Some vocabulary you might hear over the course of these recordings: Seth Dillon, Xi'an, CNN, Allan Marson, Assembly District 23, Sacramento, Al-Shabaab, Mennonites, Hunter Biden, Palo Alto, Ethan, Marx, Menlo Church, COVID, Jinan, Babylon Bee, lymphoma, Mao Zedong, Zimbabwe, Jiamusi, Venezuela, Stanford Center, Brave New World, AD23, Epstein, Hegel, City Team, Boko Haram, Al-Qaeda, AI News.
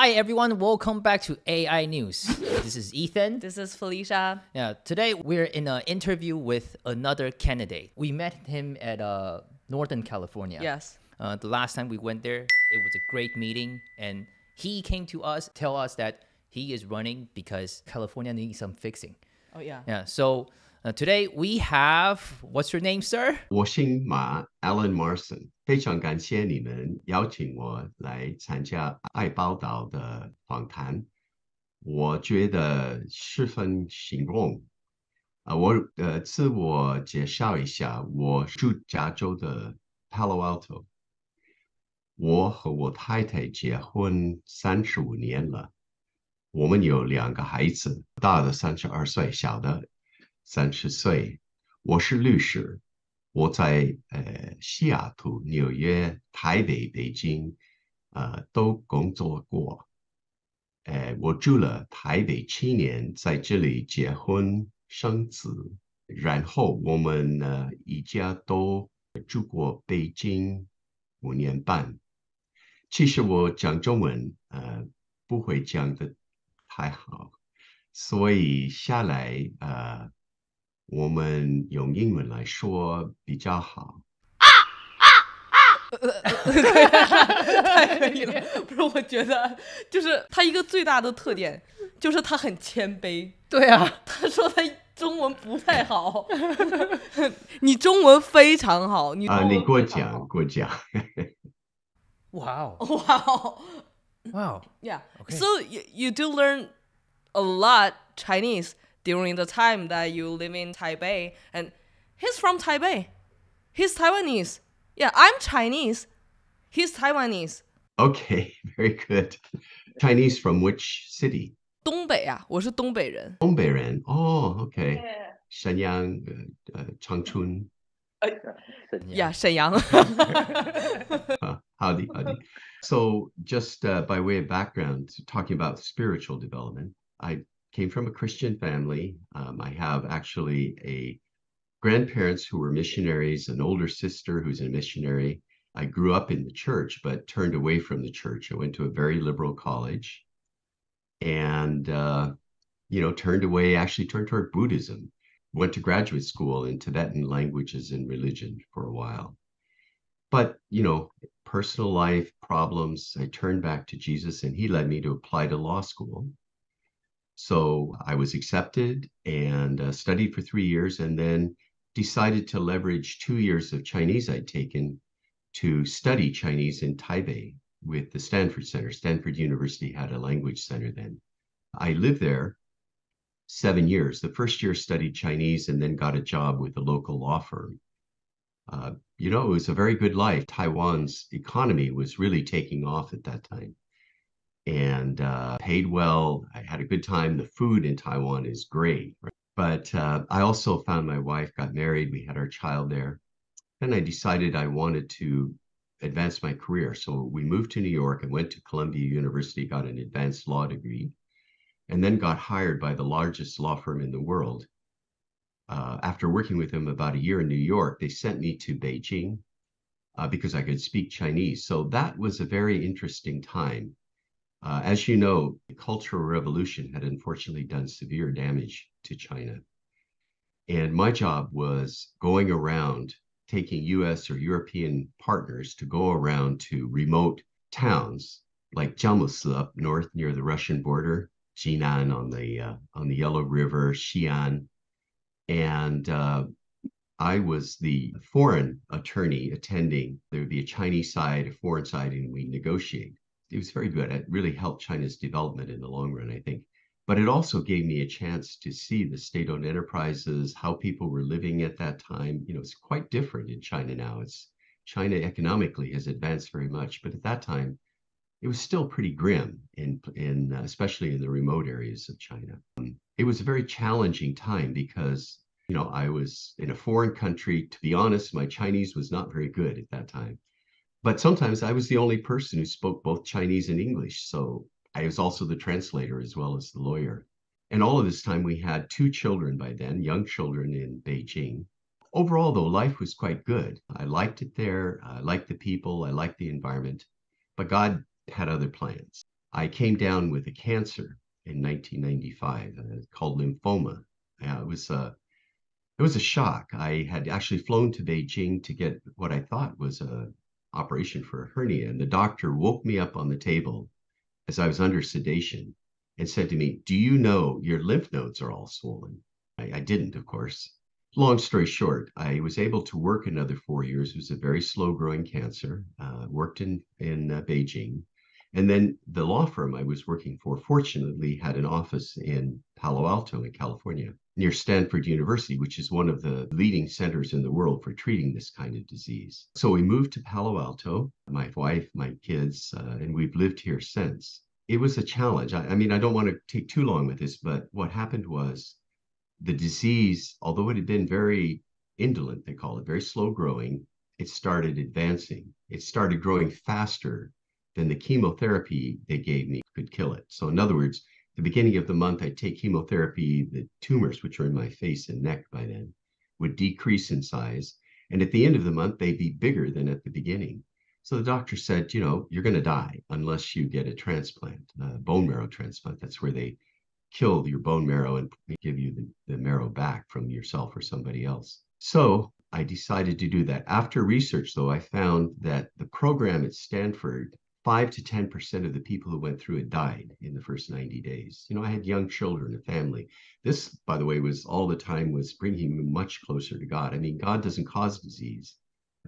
Hi everyone, welcome back to AI News. This is Ethan. This is Felicia. Yeah, today we're in an interview with another candidate. We met him at Northern California. Yes. The last time we went there, it was a great meeting, and he came to us, tell us that he is running because California needs some fixing. Oh yeah. Yeah. So today we have, what's your name, sir? 我姓马, Allan Marson. 非常感谢你们邀请我来参加爱报道的访谈。我觉得十分形容。我自我介绍一下，我住加州的 Palo Alto。我和我太太结婚35年了。我们有两个孩子，大的32岁，小的30岁。我是律师。 我在西雅图、纽约、台北、北京，都工作过。我住了台北7年，在这里结婚生子，然后我们一家都住过北京5年半。其实我讲中文不会讲得太好，所以下来我们用英文来说比较好。太美了！不是，我觉得就是他一个最大的特点，就是他很谦卑。对啊，他说他中文不太好。你中文非常好，你啊，你给我讲。Wow. Yeah. Okay. So you do learn a lot Chinese. During the time that you live in Taipei, and he's from Taipei, he's Taiwanese. Yeah, I'm Chinese, he's Taiwanese. Okay, very good. Chinese from which city? 东北啊，我是东北人。东北人，哦 ，OK。沈阳，长春。Yeah, 沈阳。Howdy. So, just by way of background, talking about spiritual development, I came from a Christian family. I have actually a grandparents who were missionaries, an older sister who's a missionary. I grew up in the church, but turned away from the church. I went to a very liberal college and, turned toward Buddhism. Went to graduate school in Tibetan languages and religion for a while. But, personal life problems, I turned back to Jesus and he led me to apply to law school. So I was accepted and studied for 3 years and then decided to leverage 2 years of Chinese I'd taken to study Chinese in Taipei with the Stanford Center. Stanford University had a language center then. I lived there 7 years. The first year studied Chinese and then got a job with a local law firm. It was a very good life. Taiwan's economy was really taking off at that time. And paid well. I had a good time. The food in Taiwan is great. Right? But I also found my wife, got married. We had our child there. Then I decided I wanted to advance my career. So we moved to New York and went to Columbia University, got an advanced law degree, and then got hired by the largest law firm in the world. After working with them about a year in New York, they sent me to Beijing because I could speak Chinese. So that was a very interesting time. As you know, the Cultural Revolution had unfortunately done severe damage to China. And my job was going around, taking U.S. or European partners to go around to remote towns like Jiamusi up north near the Russian border, Jinan on the Yellow River, Xi'an. And I was the foreign attorney attending. There would be a Chinese side, a foreign side, and we negotiate. It was very good. It really helped China's development in the long run, I think. But it also gave me a chance to see the state-owned enterprises, how people were living at that time. It's quite different in China now. China economically has advanced very much, but at that time, it was still pretty grim, especially in the remote areas of China. It was a very challenging time because, I was in a foreign country. To be honest, my Chinese was not very good at that time. But sometimes I was the only person who spoke both Chinese and English, so I was also the translator as well as the lawyer. And all of this time we had 2 children by then, young children in Beijing. Overall, though, life was quite good. I liked it there. I liked the people. I liked the environment. But God had other plans. I came down with a cancer in 1995 called lymphoma. It was a shock. I had actually flown to Beijing to get what I thought was a operation for a hernia, and the doctor woke me up on the table as I was under sedation and said to me, "Do you know your lymph nodes are all swollen?" I didn't, of course. Long story short, I was able to work another 4 years. It was a very slow growing cancer. Worked in Beijing. And then the law firm I was working for, fortunately, had an office in Palo Alto in California, near Stanford University, which is one of the leading centers in the world for treating this kind of disease. So we moved to Palo Alto, my wife, my kids, and we've lived here since. It was a challenge. I mean, I don't want to take too long with this, but what happened was the disease, although it had been very indolent, they call it, very slow growing, it started advancing. It started growing faster than the chemotherapy they gave me could kill it. So in other words, the beginning of the month, I'd take chemotherapy, the tumors, which were in my face and neck by then, would decrease in size. And at the end of the month, they'd be bigger than at the beginning. So the doctor said, you know, you're going to die unless you get a transplant, a bone marrow transplant. That's where they kill your bone marrow and give you the marrow back from yourself or somebody else. So I decided to do that. After research, though, I found that the program at Stanford, 5 to 10% of the people who went through it died in the first 90 days. You know, I had young children, a family. This, by the way, was all the time was bringing me much closer to God. I mean, God doesn't cause disease.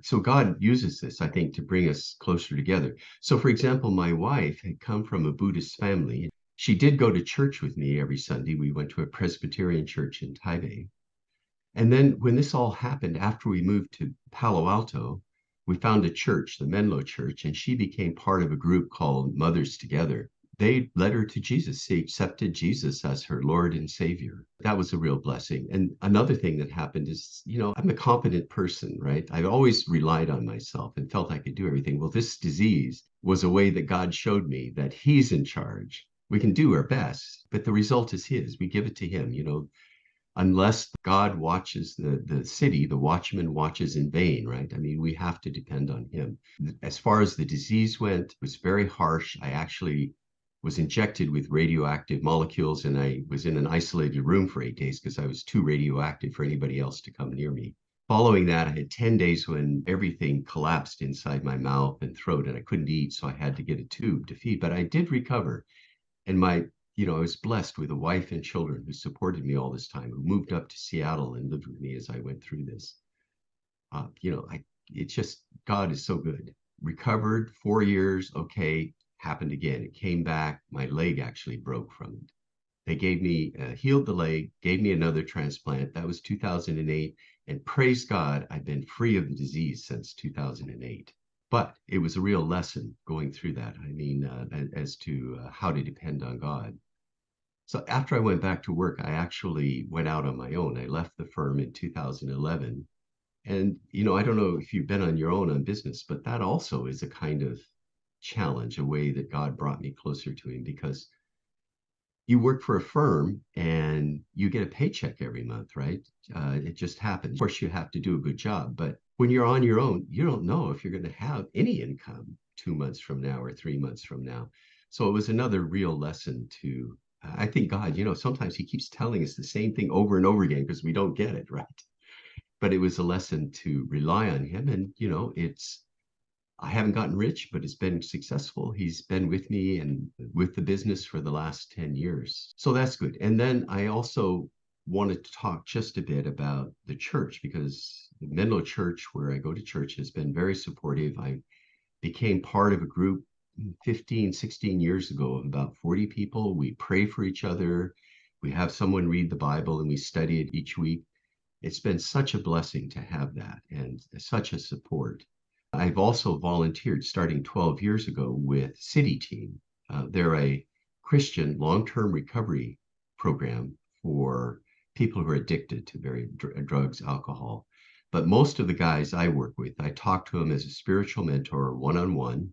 So God uses this, I think, to bring us closer together. So, for example, my wife had come from a Buddhist family. She did go to church with me every Sunday. We went to a Presbyterian church in Taipei. And then when this all happened, after we moved to Palo Alto, we found a church, the Menlo Church, and she became part of a group called Mothers Together. They led her to Jesus. She accepted Jesus as her Lord and Savior. That was a real blessing. And another thing that happened is, you know, I'm a competent person, right? I've always relied on myself and felt I could do everything. Well, this disease was a way that God showed me that He's in charge. We can do our best, but the result is His. We give it to Him, you know. Unless God watches the city, the watchman watches in vain, right? I mean, we have to depend on Him. As far as the disease went, it was very harsh. I actually was injected with radioactive molecules, and I was in an isolated room for 8 days because I was too radioactive for anybody else to come near me. Following that, I had 10 days when everything collapsed inside my mouth and throat, and I couldn't eat, so I had to get a tube to feed. But I did recover, and you know, I was blessed with a wife and children who supported me all this time, who moved up to Seattle and lived with me as I went through this. You know, it's just, God is so good. Recovered 4 years, okay, happened again. It came back. My leg actually broke from it. They gave me, healed the leg, gave me another transplant. That was 2008. And praise God, I've been free of the disease since 2008. But it was a real lesson going through that, I mean, as to how to depend on God. So after I went back to work, I actually went out on my own. I left the firm in 2011. And, you know, I don't know if you've been on your own on business, but that also is a kind of challenge, a way that God brought me closer to Him, because you work for a firm and you get a paycheck every month, right? It just happens. Of course, you have to do a good job, but when you're on your own, you don't know if you're going to have any income 2 months from now or 3 months from now. So it was another real lesson to, I think God, you know, sometimes He keeps telling us the same thing over and over again because we don't get it, right? But it was a lesson to rely on Him. And, you know, I haven't gotten rich, but it's been successful. He's been with me and with the business for the last 10 years. So that's good. And then I also wanted to talk just a bit about the church, because the Menlo Church, where I go to church, has been very supportive. I became part of a group 15, 16 years ago of about 40 people. We pray for each other. We have someone read the Bible and we study it each week. It's been such a blessing to have that and such a support. I've also volunteered starting 12 years ago with City Team. They're a Christian long-term recovery program for people who are addicted to various drugs, alcohol. But most of the guys I work with, I talk to them as a spiritual mentor one-on-one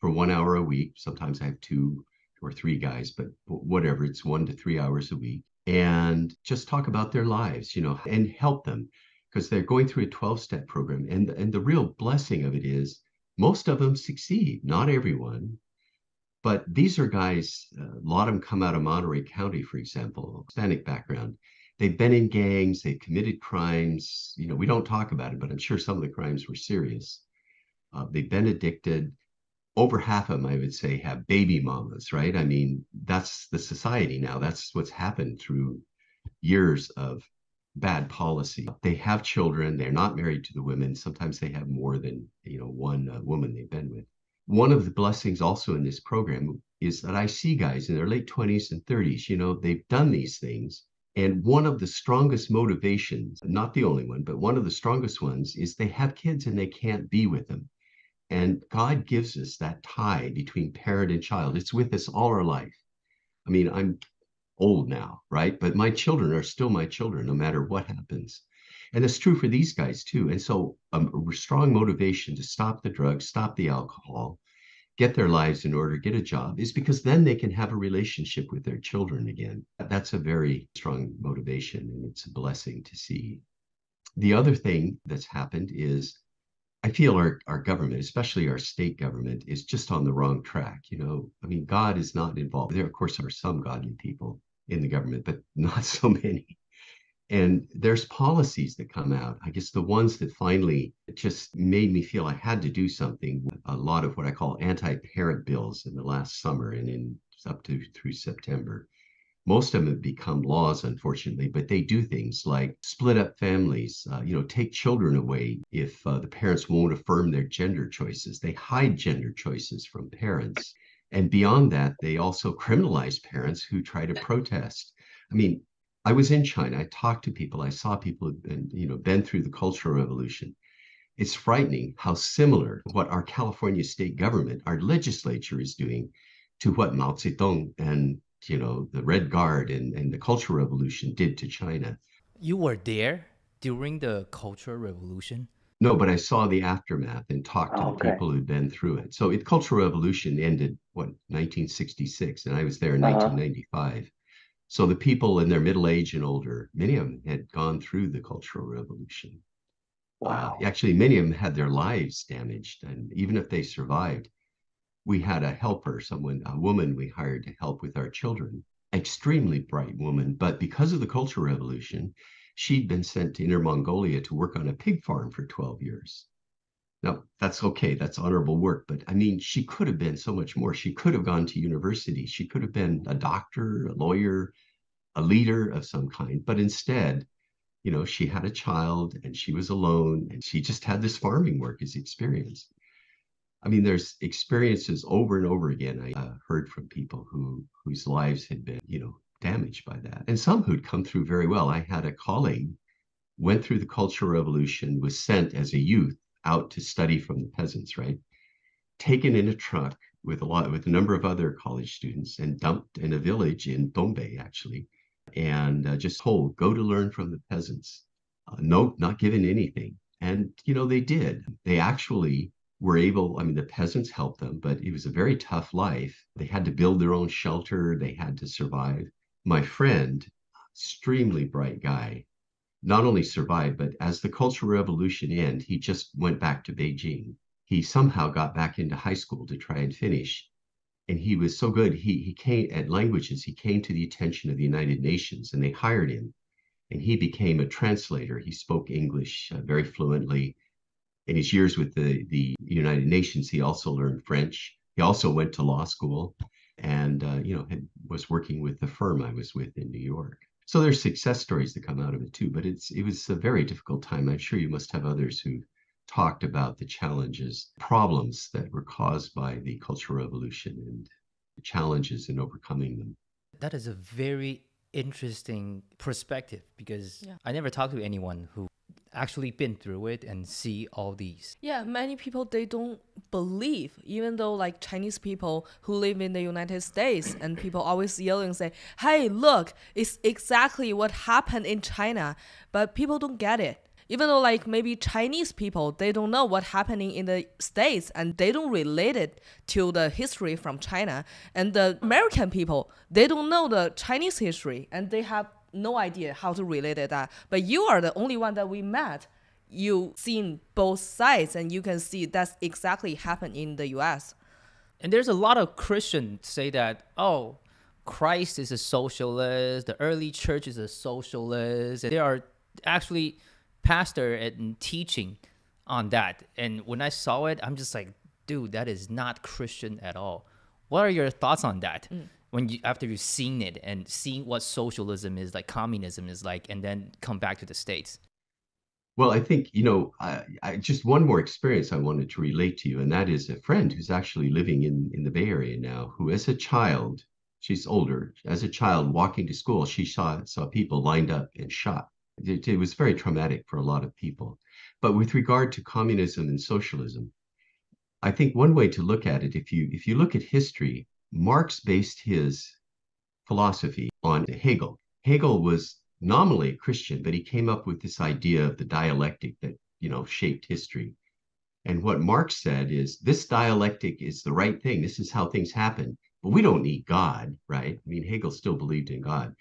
for 1 hour a week. Sometimes I have 2 or 3 guys, but whatever, it's 1 to 3 hours a week. And just talk about their lives, you know, and help them because they're going through a 12-step program. And the real blessing of it is most of them succeed, not everyone. But these are guys, a lot of them come out of Monterey County, for example, Hispanic background. They've been in gangs, they've committed crimes. You know, we don't talk about it, but I'm sure some of the crimes were serious. They've been addicted. Over half of them, I would say, have baby mamas, right? I mean, that's the society now. That's what's happened through years of bad policy. They have children. They're not married to the women. Sometimes they have more than, you know, one woman they've been with. One of the blessings also in this program is that I see guys in their late 20s and 30s, you know, they've done these things. And one of the strongest motivations, not the only one, but one of the strongest ones is they have kids and they can't be with them. And God gives us that tie between parent and child. It's with us all our life. I mean, I'm old now, right? But my children are still my children, no matter what happens. And that's true for these guys too. And so a strong motivation to stop the drugs, stop the alcohol, get their lives in order, get a job, is because then they can have a relationship with their children again. That's a very strong motivation, and it's a blessing to see. The other thing that's happened is I feel our government, especially our state government, is just on the wrong track. You know, I mean, God is not involved. There, of course, are some godly people in the government, but not so many. And there's policies that come out. I guess the ones that finally just made me feel I had to do something, a lot of what I call anti-parent bills in the last summer and in up to through September. Most of them have become laws, unfortunately, but they do things like split up families, you know, take children away if the parents won't affirm their gender choices. They hide gender choices from parents. And beyond that, they also criminalize parents who try to protest. I mean, I was in China, I talked to people, I saw people who'd been, you know, been through the Cultural Revolution. It's frightening how similar what our California state government, our legislature is doing to what Mao Zedong and, you know, the Red Guard and the Cultural Revolution did to China. You were there during the Cultural Revolution? No, but I saw the aftermath and talked to the people who'd been through it. So the Cultural Revolution ended, what, 1966, and I was there in 1995. So the people in their middle age and older, many of them had gone through the Cultural Revolution. Wow. Actually, many of them had their lives damaged. And even if they survived, we had a helper, a woman we hired to help with our children, extremely bright woman. But because of the Cultural Revolution, she'd been sent to Inner Mongolia to work on a pig farm for 12 years. Now, that's okay. That's honorable work. But I mean, she could have been so much more. She could have gone to university. She could have been a doctor, a lawyer, a leader of some kind. But instead, you know, she had a child and she was alone and she just had this farming work as experience. I mean, there's experiences over and over again I heard from people whose lives had been, you know, damaged by that. And some who'd come through very well. I had a colleague, went through the Cultural Revolution, was sent as a youth out to study from the peasants, right? Taken in a truck with a number of other college students and dumped in a village in Dombey, actually, and just told, go to learn from the peasants. No, not given anything. And, you know, they did. They actually were able, I mean, the peasants helped them, but it was a very tough life. They had to build their own shelter. They had to survive. My friend, extremely bright guy, not only survived, but as the Cultural Revolution ended, he just went back to Beijing. He somehow got back into high school to try and finish. And he was so good, he came at languages, he came to the attention of the United Nations and they hired him. And he became a translator. He spoke English very fluently. In his years with the United Nations, he also learned French. He also went to law school and you know, was working with the firm I was with in New York. So there's success stories that come out of it too, but it was a very difficult time. I'm sure you must have others who talked about the challenges, problems that were caused by the Cultural Revolution and the challenges in overcoming them. That is a very interesting perspective because I never talked to anyone who actually been through it and see all these. Yeah, many people, they don't believe, even though like Chinese people who live in the United States and people always yell and say, hey, look, it's exactly what happened in China. But people don't get it. Even though like maybe Chinese people, they don't know what's happening in the States and they don't relate it to the history from China. And the American people, they don't know the Chinese history and they have no idea how to relate to that. But you are the only one that we met. You've seen both sides and you can see that's exactly happened in the US. And there's a lot of Christians say that, oh, Christ is a socialist, the early church is a socialist. And they are actually pastor and teaching on that. And when I saw it, I'm just like, dude, that is not Christian at all. What are your thoughts on that? When you, after you've seen it and seeing what socialism is like, communism is like, and then come back to the States? Well, I think, you know, I just one more experience I wanted to relate to you, and that is a friend who's actually living in the Bay Area now, who as a child, she's older, as a child walking to school, she saw people lined up and shot. It was very traumatic for a lot of people. But with regard to communism and socialism, I think one way to look at it, if you look at history, Marx based his philosophy on Hegel. Hegel was nominally a Christian, but he came up with this idea of the dialectic that, you know, shaped history. And what Marx said is, this dialectic is the right thing. This is how things happen. But we don't need God, right? I mean, Hegel still believed in God.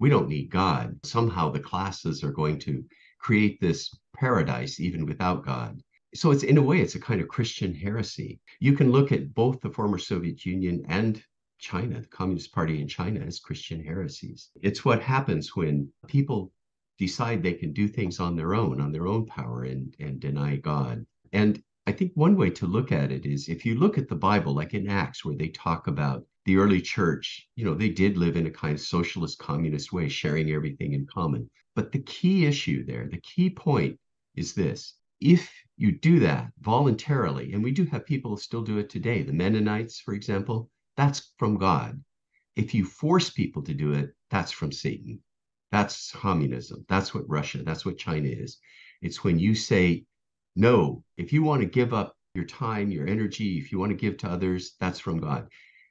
We don't need God. Somehow the classes are going to create this paradise even without God. So it's, in a way, it's a kind of Christian heresy. You can look at both the former Soviet Union and China, the Communist Party in China, as Christian heresies. It's what happens when people decide they can do things on their own power, and deny God. And I think one way to look at it is, if you look at the Bible, like in Acts, where they talk about the early church, you know, they did live in a kind of socialist, communist way, sharing everything in common. But the key issue there, the key point is this. If you do that voluntarily, and we do have people still do it today, the Mennonites, for example, that's from God. If you force people to do it, that's from Satan. That's communism. That's what Russia, that's what China is. It's when you say, no, if you want to give up your time, your energy, if you want to give to others, that's from God.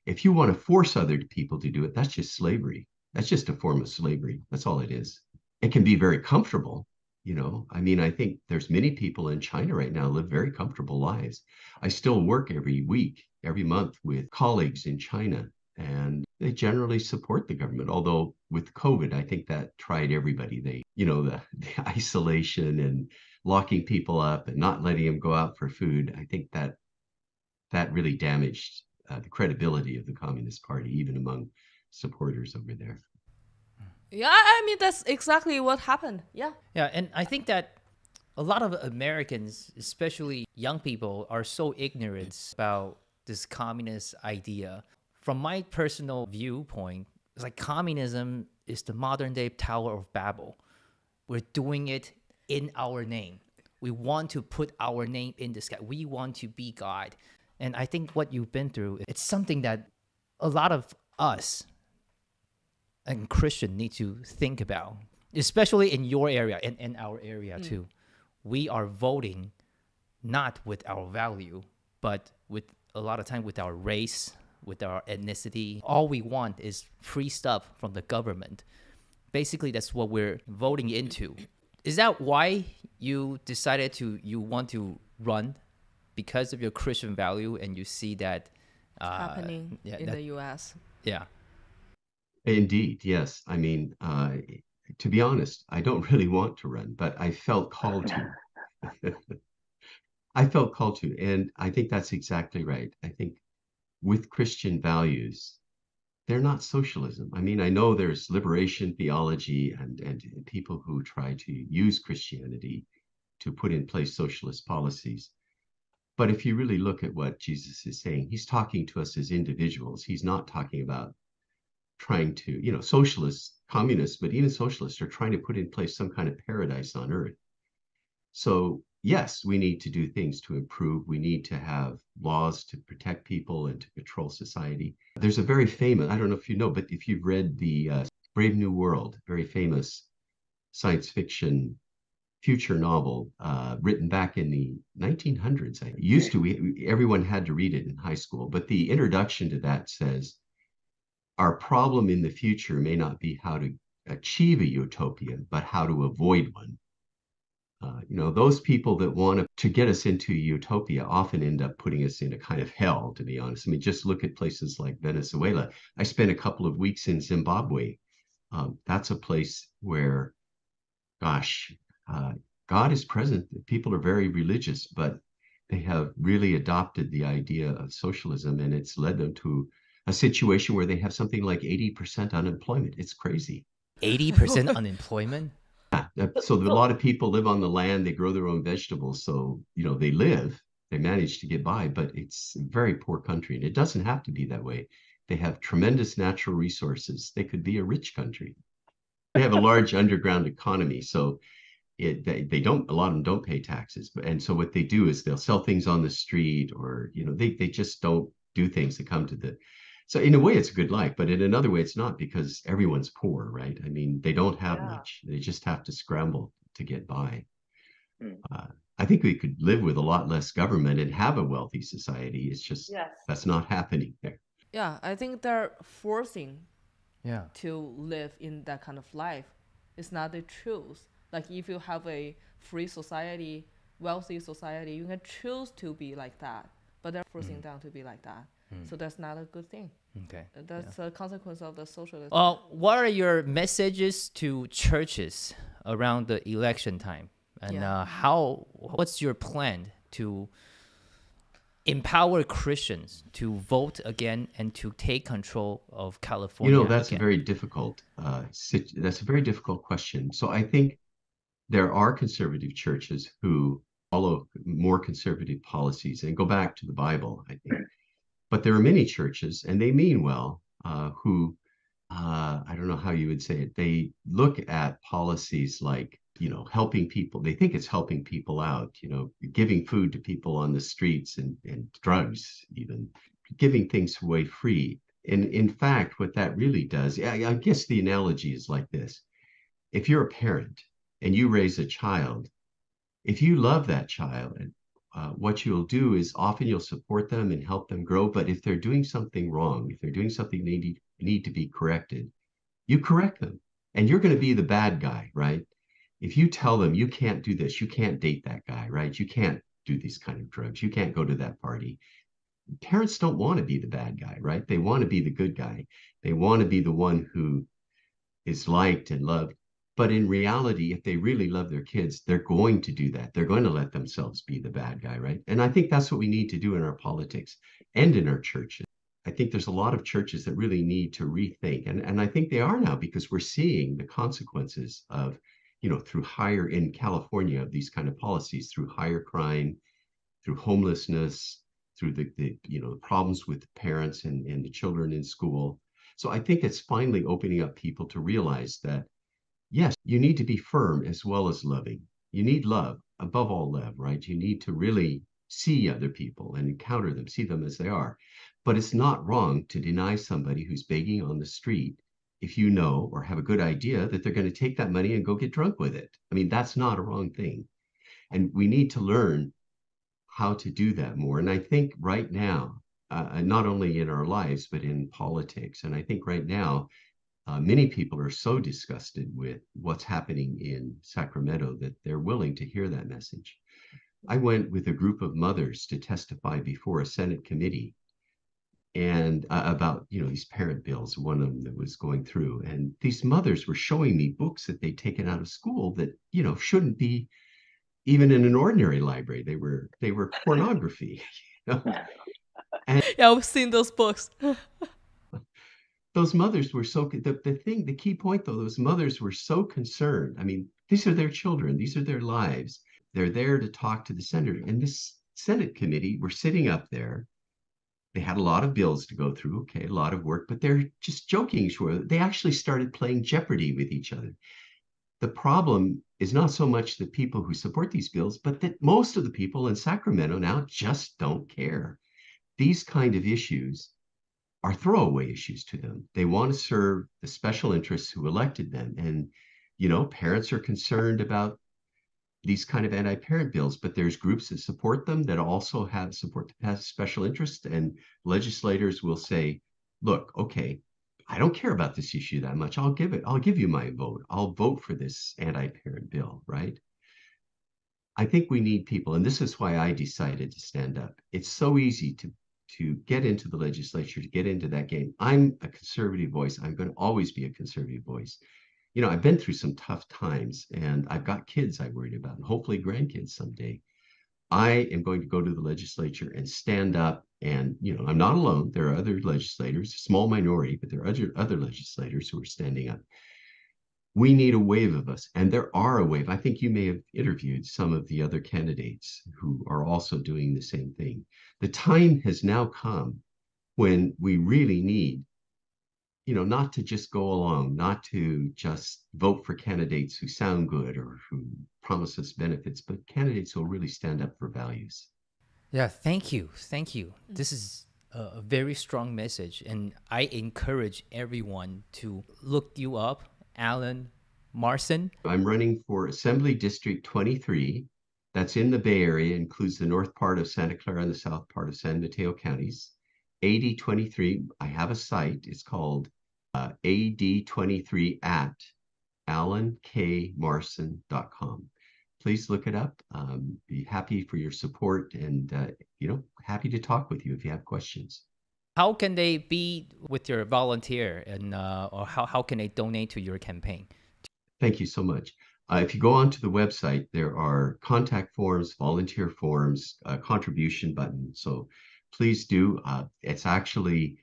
If you want to force other people to do it, that's just slavery. That's just a form of slavery. That's all it is. It can be very comfortable. You know, I mean, I think there's many people in China right now live very comfortable lives. I still work every week, every month with colleagues in China, and they generally support the government. Although with COVID, I think that tried everybody. They, you know, the isolation and locking people up and not letting them go out for food. I think that really damaged the credibility of the Communist Party, even among supporters over there. Yeah, I mean, that's exactly what happened. Yeah. Yeah, and I think that a lot of Americans, especially young people, are so ignorant about this communist idea. From my personal viewpoint, it's like communism is the modern day Tower of Babel. We're doing it in our name. We want to put our name in the sky. We want to be God. And I think what you've been through, it's something that a lot of us and Christian need to think about, especially in your area and in our area too. We are voting not with our value, but with a lot of time with our race, with our ethnicity. All we want is free stuff from the government. Basically, that's what we're voting into. Is that why you decided you want to run? Because of your Christian value, and you see that happening in the U.S.? Yeah. Indeed, yes. I mean, to be honest, I don't really want to run, but I felt called to. I felt called to, and I think that's exactly right. I think with Christian values, they're not socialism. I mean, I know there's liberation theology and people who try to use Christianity to put in place socialist policies. But if you really look at what Jesus is saying, he's talking to us as individuals. He's not talking about trying to, you know, socialists, communists, but even socialists are trying to put in place some kind of paradise on earth. So yes, we need to do things to improve. We need to have laws to protect people and to control society. There's a very famous, I don't know if you know, but if you've read the Brave New World, very famous science fiction future novel written back in the 1900s. I used to, everyone had to read it in high school, but the introduction to that says, our problem in the future may not be how to achieve a utopia, but how to avoid one. You know, those people that want to get us into utopia often end up putting us in a kind of hell, to be honest. I mean, just look at places like Venezuela. I spent a couple of weeks in Zimbabwe. That's a place where, gosh, God is present. People are very religious, but they have really adopted the idea of socialism, and it's led them to a situation where they have something like 80% unemployment. It's crazy. 80% unemployment? Yeah. So a lot of people live on the land. They grow their own vegetables. So, you know, they live, they manage to get by, but it's a very poor country. And it doesn't have to be that way. They have tremendous natural resources. They could be a rich country. They have a large underground economy. So a lot of them don't pay taxes. And so what they do is they'll sell things on the street, or, you know, they just don't do things that come to the... So in a way, it's a good life, but in another way, it's not, because everyone's poor, right? I mean, they don't have much. They just have to scramble to get by. Mm. I think we could live with a lot less government and have a wealthy society. It's just that's not happening there. Yeah, I think they're forcing to live in that kind of life. It's not the truth. Like, if you have a free society, wealthy society, you can choose to be like that, but they're forcing down to be like that. Mm. So that's not a good thing. Okay, that's a consequence of the socialism. What are your messages to churches around the election time, and what's your plan to empower Christians to vote again and to take control of California? You know, that's a very difficult question. So I think there are conservative churches who follow more conservative policies and go back to the Bible, I think. But there are many churches, and they mean well, who I don't know how you would say it. They look at policies like, you know, helping people. They think it's helping people out, you know, giving food to people on the streets, and drugs, even giving things away free. And in fact, what that really does, I guess the analogy is like this. If you're a parent and you raise a child, if you love that child, what you'll do is often you'll support them and help them grow. But if they're doing something wrong, if they're doing something they need to be corrected, you correct them. And you're going to be the bad guy, right? If you tell them, you can't do this, you can't date that guy, right? You can't do these kind of drugs, you can't go to that party. Parents don't want to be the bad guy, right? They want to be the good guy. They want to be the one who is liked and loved. But in reality, if they really love their kids, they're going to do that. They're going to let themselves be the bad guy, right? And I think that's what we need to do in our politics and in our churches. I think there's a lot of churches that really need to rethink. And I think they are now, because we're seeing the consequences of, you know, in California, of these kind of policies, through higher crime, through homelessness, through the you know, problems with parents and the children in school. So I think it's finally opening up people to realize that, yes, you need to be firm as well as loving. You need love, above all love, right? You need to really see other people and encounter them, see them as they are. But it's not wrong to deny somebody who's begging on the street if you know or have a good idea that they're going to take that money and go get drunk with it. I mean, that's not a wrong thing. And we need to learn how to do that more. And I think right now, not only in our lives, but in politics, and I think right now, many people are so disgusted with what's happening in Sacramento that they're willing to hear that message. I went with a group of mothers to testify before a Senate committee, and about, you know, these parent bills, one of them that was going through. And these mothers were showing me books that they'd taken out of school that, you know, shouldn't be even in an ordinary library. They were pornography. You know? And yeah, I've seen those books. Those mothers were so, the key point though, those mothers were so concerned. I mean, these are their children, these are their lives. They're there to talk to the senator. And this Senate committee were sitting up there. They had a lot of bills to go through, okay, a lot of work, but they're just joking. Sure, they actually started playing Jeopardy with each other. The problem is not so much the people who support these bills, but that most of the people in Sacramento now just don't care. These kind of issues are throwaway issues to them. They want to serve the special interests who elected them. And, you know, parents are concerned about these kind of anti-parent bills, but there's groups that support them that also have support the special interests, and legislators will say, look, okay, I don't care about this issue that much. I'll give you my vote. I'll vote for this anti-parent bill, right? I think we need people, and this is why I decided to stand up. It's so easy to get into the legislature, to get into that game. I'm a conservative voice. I'm going to always be a conservative voice. You know, I've been through some tough times, and I've got kids I worry about, and hopefully grandkids someday. I am going to go to the legislature and stand up. And, you know, I'm not alone. There are other legislators, small minority, but there are other legislators who are standing up. We need a wave of us. And there are a wave. I think you may have interviewed some of the other candidates who are also doing the same thing. The time has now come when we really need, you know, not to just go along, not to just vote for candidates who sound good or who promise us benefits, but candidates who will really stand up for values. Yeah, thank you. Thank you. This is a very strong message. And I encourage everyone to look you up, Allan Marson. I'm running for Assembly District 23. That's in the Bay Area, includes the north part of Santa Clara and the south part of San Mateo counties. AD23, I have a site. It's called AD23 at allankmarson.com. Please look it up. Be happy for your support and, you know, happy to talk with you if you have questions. How can they be with your volunteer and or how can they donate to your campaign? Thank you so much. If you go onto the website, there are contact forms, volunteer forms, contribution button. So please do. It's actually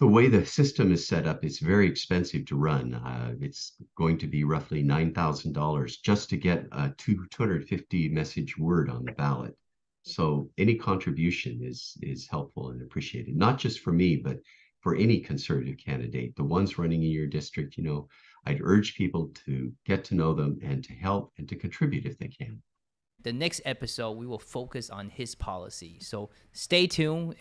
the way the system is set up. It's very expensive to run. It's going to be roughly $9,000 just to get a 250 message word on the ballot. So any contribution is helpful and appreciated, not just for me, but for any conservative candidate, the ones running in your district. You know, I'd urge people to get to know them and to help and to contribute if they can. The next episode, we will focus on his policy. So stay tuned.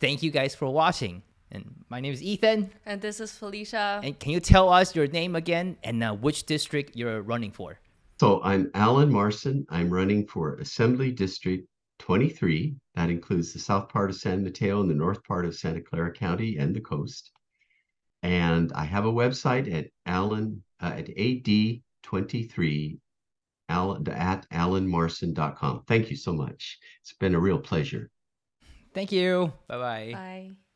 Thank you guys for watching. And my name is Ethan. And this is Felicia. And can you tell us your name again and which district you're running for? So I'm Allan Marson. I'm running for Assembly District 23. That includes the south part of San Mateo and the north part of Santa Clara County and the coast. And I have a website at AD23 at allankmarson.com. Thank you so much. It's been a real pleasure. Thank you. Bye-bye. Bye.